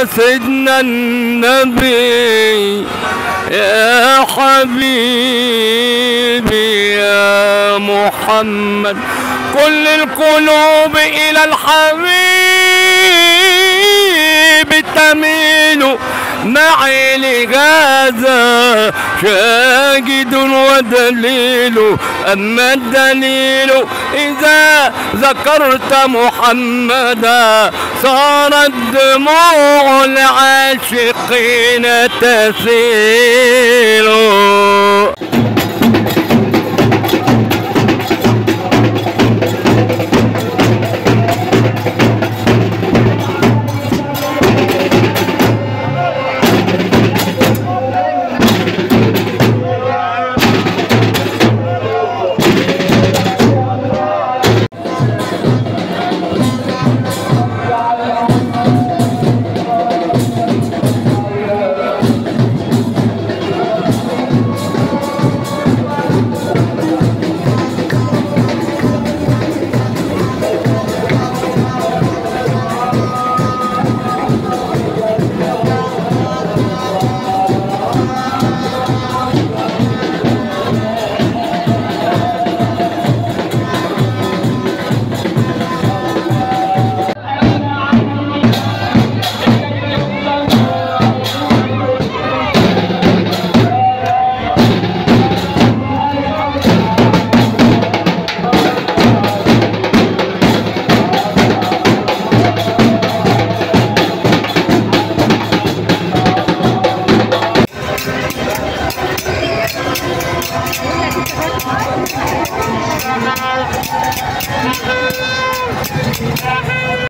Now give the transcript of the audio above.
يا سيدنا النبي يا حبيبي يا محمد، كل القلوب إلى الحبيب تميل معي لهذا شاهد ودليل. أما الدليل إذا ذكرت محمدا صارت دموع العاشقين تسيل.